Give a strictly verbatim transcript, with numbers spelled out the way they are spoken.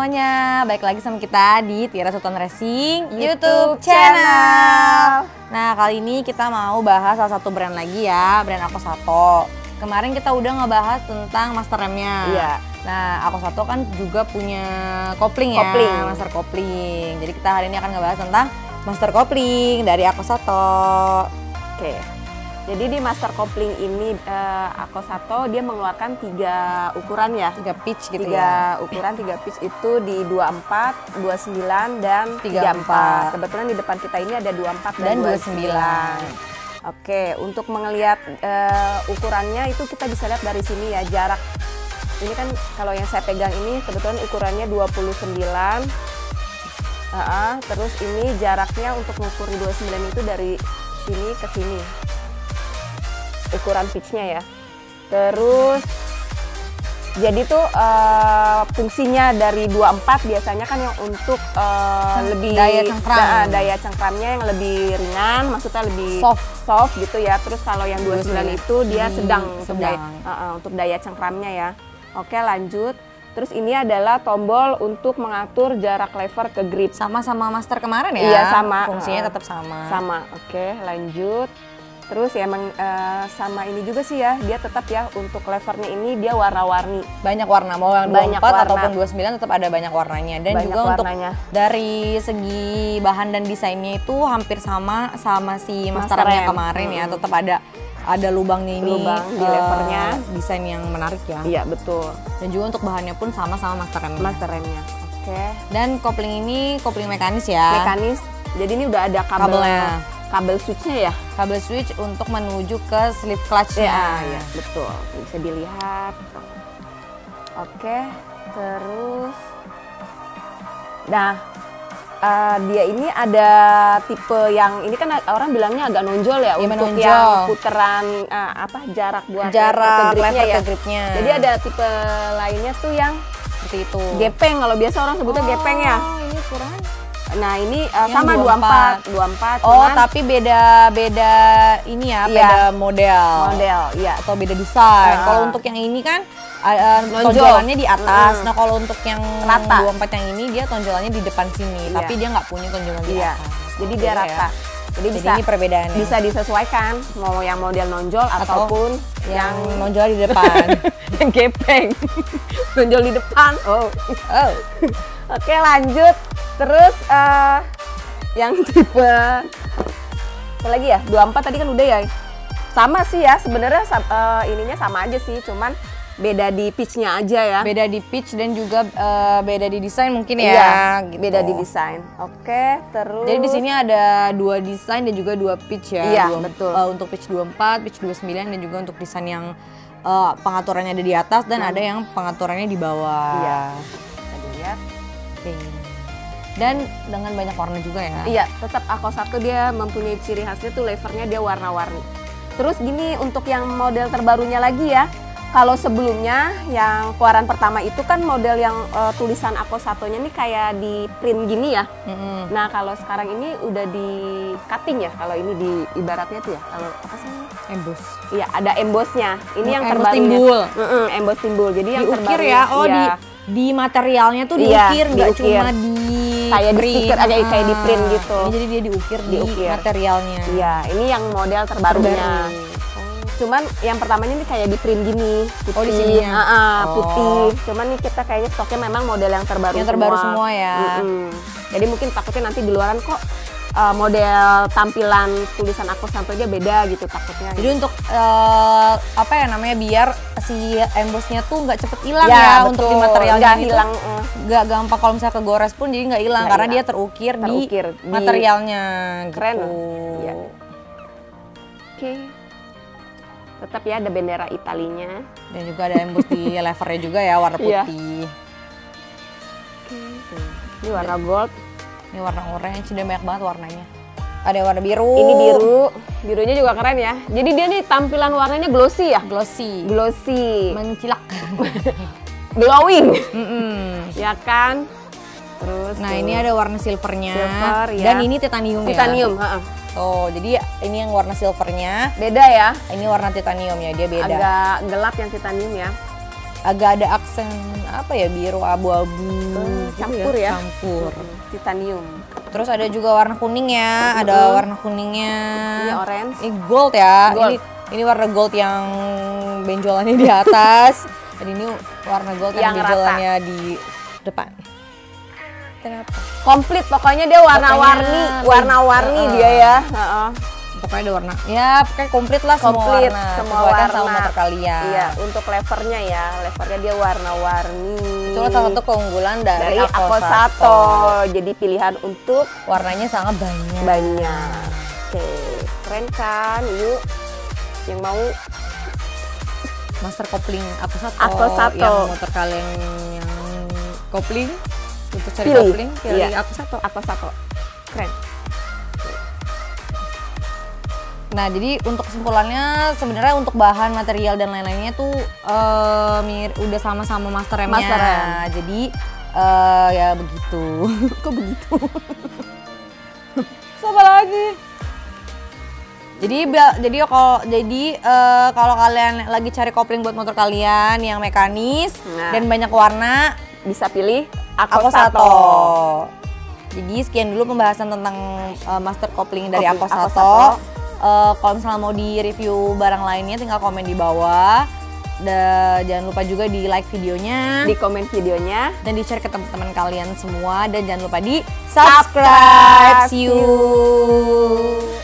semuanya, balik lagi sama kita di Tiara Sutan Racing YouTube channel. Nah kali ini kita mau bahas salah satu brand lagi ya, brand Accossato. Kemarin kita udah ngebahas tentang master remnya. Iya. Nah Accossato kan juga punya kopling ya, kopling. master kopling. Jadi kita hari ini akan ngebahas tentang master kopling dari Accossato. Oke. Jadi di master kopling ini uh, Accossato dia mengeluarkan tiga ukuran ya, tiga pitch gitu tiga ya. Ukuran tiga pitch itu di dua puluh empat, dua puluh sembilan dan tiga puluh empat. Kebetulan di depan kita ini ada dua puluh empat dan, dan dua puluh sembilan. dua puluh sembilan. Oke, untuk melihat uh, ukurannya itu kita bisa lihat dari sini ya, jarak. Ini kan kalau yang saya pegang ini kebetulan ukurannya dua puluh sembilan. Uh -uh, terus ini jaraknya untuk mengukur dua puluh sembilan itu dari sini ke sini. Ukuran pitchnya ya. Terus jadi tuh uh, fungsinya dari dua puluh empat biasanya kan yang untuk uh, lebih daya cengkram. Da, daya cengkramnya yang lebih ringan, maksudnya lebih soft soft gitu ya. Terus kalau yang dua puluh sembilan hmm. itu dia sedang, hmm, untuk, sedang. Daya, uh, uh, untuk daya cengkramnya ya. Oke, lanjut. Terus ini adalah tombol untuk mengatur jarak lever ke grip. Sama sama master kemarin ya. Iya, sama. Fungsinya uh, tetap sama. Sama. Oke, lanjut. Terus ya emang uh, sama ini juga sih ya, dia tetap ya untuk levernya ini dia warna-warni. Banyak warna, mau yang dua puluh empat warna ataupun dua puluh sembilan tetap ada banyak warnanya. Dan banyak juga warnanya. Untuk dari segi bahan dan desainnya itu hampir sama sama si master remnya kemarin hmm. ya. Tetap ada ada lubangnya ini, lubang di uh, levernya, desain yang menarik ya. Iya betul. Dan juga untuk bahannya pun sama sama master remnya. Master remnya. Oke. Okay. Dan kopling ini kopling mekanis ya. Mekanis. Jadi ini udah ada kabelnya. kabelnya. Kabel switchnya ya, kabel switch untuk menuju ke slip clutchnya. Ya, ya, betul. Bisa dilihat. Oke, terus, nah uh, dia ini ada tipe yang ini kan orang bilangnya agak nonjol ya, ya untuk menonjol. yang putaran uh, apa jarak buat jarak lever ke gripnya. Ya. Jadi ada tipe lainnya tuh yang seperti itu. Gepeng, kalau biasa orang sebutnya oh, gepeng ya. Ini kurang. Nah ini uh, sama dua puluh empat, dua puluh empat. Oh cuman, tapi beda-beda ini ya, iya, beda model. Model, iya. Atau beda desain. Uh, kalau untuk yang ini kan uh, tonjolannya di atas. Mm. Nah kalau untuk yang rata. dua puluh empat yang ini dia tonjolannya di depan sini. Iya. Tapi dia nggak punya tonjolan di iya. atas. Jadi dia rata. Ya. Jadi, Jadi bisa, ini perbedaannya. Bisa disesuaikan mau yang model nonjol atau ataupun yang, yang nonjol di depan. Yang gepeng. Nonjol di depan. Oh. Oh. Oke lanjut. Terus uh, yang tipe apa lagi ya, dua puluh empat tadi kan udah ya, sama sih ya sebenarnya uh, ininya sama aja sih, cuman beda di pitchnya aja ya, beda di pitch dan juga uh, beda di desain mungkin ya, iya, gitu. Beda di desain. Oke terus jadi di sini ada dua desain dan juga dua pitch ya, iya, dua, betul. Uh, untuk pitch dua puluh empat, pitch dua puluh sembilan dan juga untuk desain yang uh, pengaturannya ada di atas dan hmm. ada yang pengaturannya di bawah. Iya. Tadi lihat. Oke. Dan dengan banyak warna juga ya. Iya, tetap Accossato dia mempunyai ciri khasnya tuh levernya dia warna-warni. Terus gini untuk yang model terbarunya lagi ya. Kalau sebelumnya yang keluaran pertama itu kan model yang uh, tulisan Accossatonya ini kayak di print gini ya. Mm-hmm. Nah kalau sekarang ini udah di cutting ya. Kalau ini di ibaratnya tuh ya. Kalau apa sih? Emboss. Iya, ada embossnya. Ini oh, yang terbaru. Timbul. Mm-mm, emboss timbul. Jadi yang terbaru ya. Oh ya. di di materialnya tuh iya, diukir, nggak di cuma di kayak di stiker aja ah, kayak di print gitu. Ini jadi dia diukir di, di materialnya. Iya, ini yang model terbarunya. Terbaru. Oh. Cuman yang pertamanya ini kayak di print gini, putih. Oh, di sini ya? uh, uh, putih. Oh. Cuman nih kita kayaknya stoknya memang model yang terbaru. Yang terbaru semua, semua ya. Mm-hmm. Jadi mungkin takutnya nanti di luaran kok uh, model tampilan tulisan Accossato aja beda gitu takutnya. Jadi gitu. Untuk uh, apa ya namanya biar si embossnya tuh nggak cepet hilang ya, ya untuk di materialnya gitu. Hilang nggak gampang kalau misalnya kegores pun jadi nggak hilang karena dia terukir, terukir di, di materialnya. Keren. Gitu. Ya. Oke. Okay. Tetap ya ada bendera Italinya dan juga ada emboss di levernya juga ya warna putih. Ya. Okay. Ini warna gold. Ini warna orange, dan banyak banget warnanya. Ada warna biru. Ini biru. Birunya juga keren ya. Jadi dia nih tampilan warnanya glossy ya? Glossy. Glossy. Mencilak. Glowing. Mm-mm. Ya kan? Terus. Nah tuh. Ini ada warna silvernya. Silver, ya. Dan ini titanium, titanium ya? Titanium. Tuh, jadi ini yang warna silvernya. Beda ya? Ini warna titanium ya, dia beda. Agak gelap yang titanium ya. Agak ada aksen apa ya, biru abu-abu, hmm, campur ya, campur titanium. Terus ada juga warna kuning ya, ada hmm. warna kuningnya. Ini orange. Ini gold ya. Gold. Ini ini warna gold yang benjolannya di atas. Dan ini warna gold yang, yang benjolannya rata di depan. Ternyata komplit pokoknya, dia warna-warni, warna-warni uh, dia ya. Uh -uh. Pokoknya ada warna. Ya, pokoknya komplit lah semua komplit, warna. Semua warna sama motor kalian. Iya, untuk levernya ya. Levernya dia warna-warni. Itu salah satu keunggulan dari, dari Accossato. Jadi pilihan untuk warnanya sangat banyak. Banyak. Oke, keren kan? Yuk yang mau master kopling Accossato, Accossato. Yang motor kalian yang kopling, untuk cari pilih. kopling pilih iya. Accossato. Accossato. Keren. Nah, jadi untuk kesimpulannya sebenarnya untuk bahan, material dan lain-lainnya tuh uh, mir udah sama-sama master remnya. Master rem. Jadi uh, ya begitu. Kok begitu? Siapa lagi? Jadi jadi kalau jadi uh, kalau kalian lagi cari kopling buat motor kalian yang mekanis nah. dan banyak warna, bisa pilih Accossato. Jadi sekian dulu pembahasan tentang uh, master kopling dari Accossato. Uh, kalau misalnya mau di review barang lainnya tinggal komen di bawah. Da, jangan lupa juga di like videonya, di komen videonya, dan di share ke teman-teman kalian semua, dan jangan lupa di subscribe, subscribe you. you.